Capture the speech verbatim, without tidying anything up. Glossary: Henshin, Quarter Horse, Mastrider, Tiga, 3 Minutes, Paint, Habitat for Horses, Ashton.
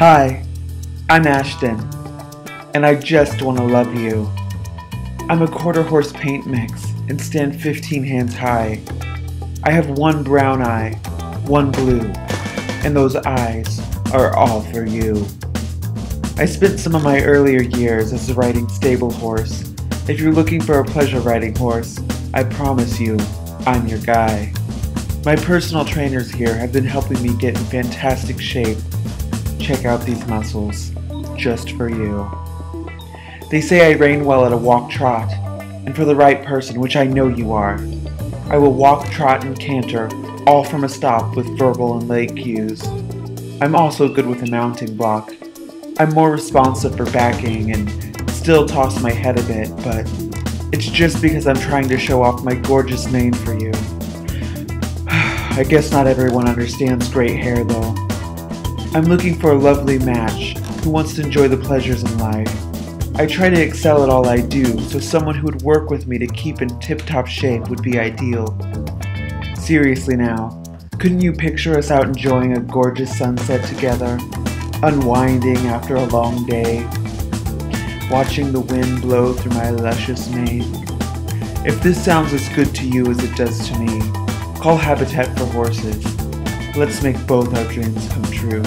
Hi, I'm Ashton, and I just want to love you. I'm a quarter horse paint mix and stand fifteen hands high. I have one brown eye, one blue, and those eyes are all for you. I spent some of my earlier years as a riding stable horse. If you're looking for a pleasure riding horse, I promise you, I'm your guy. My personal trainers here have been helping me get in fantastic shape. Check out these muscles, just for you. They say I rein well at a walk trot, and for the right person, which I know you are, I will walk, trot, and canter, all from a stop with verbal and leg cues. I'm also good with a mounting block. I'm more responsive for backing and still toss my head a bit, but it's just because I'm trying to show off my gorgeous mane for you. I guess not everyone understands great hair though. I'm looking for a lovely match who wants to enjoy the pleasures in life. I try to excel at all I do, so someone who would work with me to keep in tip-top shape would be ideal. Seriously now, couldn't you picture us out enjoying a gorgeous sunset together, unwinding after a long day, watching the wind blow through my luscious mane? If this sounds as good to you as it does to me, call Habitat for Horses. Let's make both our dreams come true.